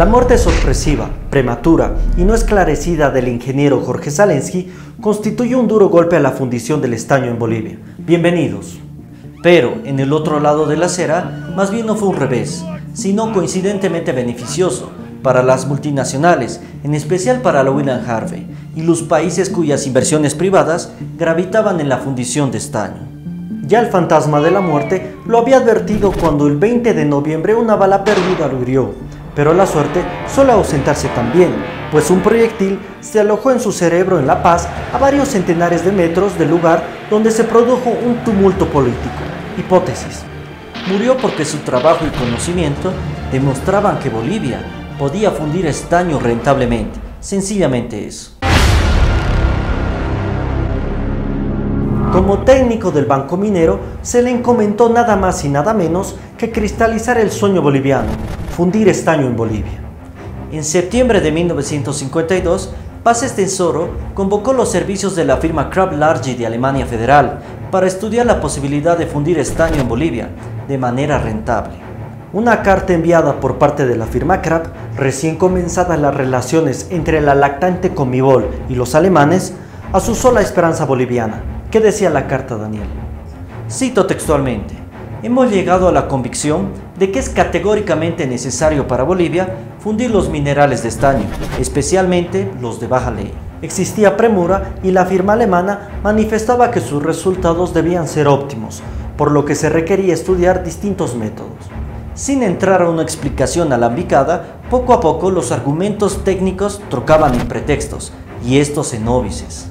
La muerte sorpresiva, prematura y no esclarecida del ingeniero Jorge Zaleski constituyó un duro golpe a la fundición del estaño en Bolivia. Bienvenidos. Pero en el otro lado de la acera, más bien no fue un revés, sino coincidentemente beneficioso para las multinacionales, en especial para la William Harvey y los países cuyas inversiones privadas gravitaban en la fundición de estaño. Ya el fantasma de la muerte lo había advertido cuando el 20 de noviembre una bala perdida lo hirió, pero la suerte suele ausentarse también, pues un proyectil se alojó en su cerebro en La Paz, a varios centenares de metros del lugar donde se produjo un tumulto político. Hipótesis: murió porque su trabajo y conocimiento demostraban que Bolivia podía fundir estaño rentablemente, sencillamente eso. Como técnico del banco minero, se le encomendó nada más y nada menos que cristalizar el sueño boliviano, fundir estaño en Bolivia. En septiembre de 1952, Paz Estensoro convocó los servicios de la firma Krablargi de Alemania Federal para estudiar la posibilidad de fundir estaño en Bolivia de manera rentable. Una carta enviada por parte de la firma Krupp, recién comenzadas las relaciones entre la lactante Comibol y los alemanes, asusó la esperanza boliviana. ¿Qué decía la carta, Daniel? Cito textualmente: hemos llegado a la convicción de que es categóricamente necesario para Bolivia fundir los minerales de estaño, especialmente los de baja ley. Existía premura y la firma alemana manifestaba que sus resultados debían ser óptimos, por lo que se requería estudiar distintos métodos. Sin entrar a una explicación alambicada, poco a poco los argumentos técnicos trocaban en pretextos, y estos en óbices.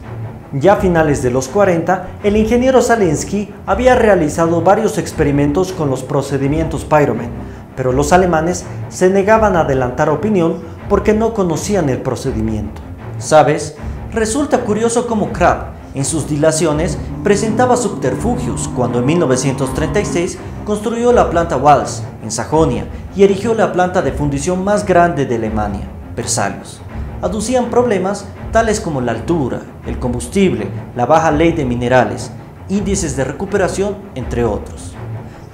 Ya a finales de los 40, el ingeniero Zaleski había realizado varios experimentos con los procedimientos Pyromet, pero los alemanes se negaban a adelantar opinión porque no conocían el procedimiento. ¿Sabes? Resulta curioso cómo Krupp, en sus dilaciones, presentaba subterfugios cuando en 1936 construyó la planta Walsh en Sajonia y erigió la planta de fundición más grande de Alemania, Versalius. Aducían problemas tales como la altura, el combustible, la baja ley de minerales, índices de recuperación, entre otros.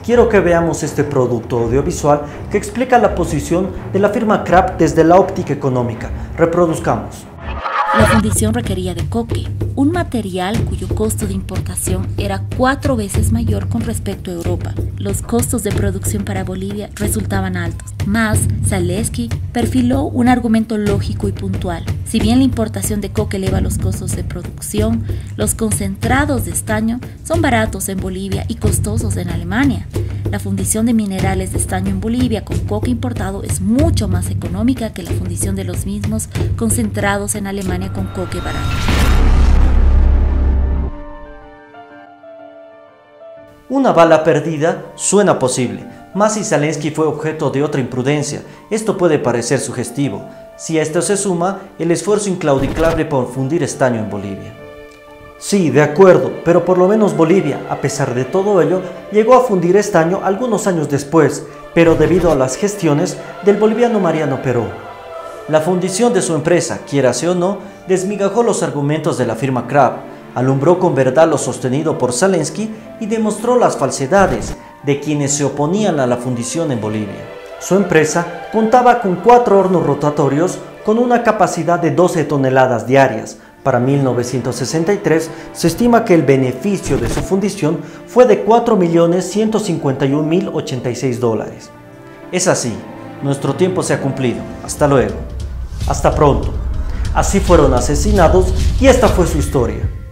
Quiero que veamos este producto audiovisual que explica la posición de la firma Krupp desde la óptica económica. Reproduzcamos. La fundición requería de coque, un material cuyo costo de importación era 4 veces mayor con respecto a Europa. Los costos de producción para Bolivia resultaban altos. Más, Zaleski perfiló un argumento lógico y puntual. Si bien la importación de coque eleva los costos de producción, los concentrados de estaño son baratos en Bolivia y costosos en Alemania. La fundición de minerales de estaño en Bolivia con coque importado es mucho más económica que la fundición de los mismos concentrados en Alemania con coque barato. Una bala perdida suena posible, más si Zaleski fue objeto de otra imprudencia. Esto puede parecer sugestivo, si a esto se suma el esfuerzo inclaudicable por fundir estaño en Bolivia. Sí, de acuerdo, pero por lo menos Bolivia, a pesar de todo ello, llegó a fundir estaño algunos años después, pero debido a las gestiones del boliviano Mariano Perú. La fundición de su empresa, quiérase o no, desmigajó los argumentos de la firma Krupp, alumbró con verdad lo sostenido por Zaleski y demostró las falsedades de quienes se oponían a la fundición en Bolivia. Su empresa contaba con 4 hornos rotatorios con una capacidad de 12 toneladas diarias. Para 1963 se estima que el beneficio de su fundición fue de $4.151.086. Es así, nuestro tiempo se ha cumplido. Hasta luego. Hasta pronto. Así fueron asesinados y esta fue su historia.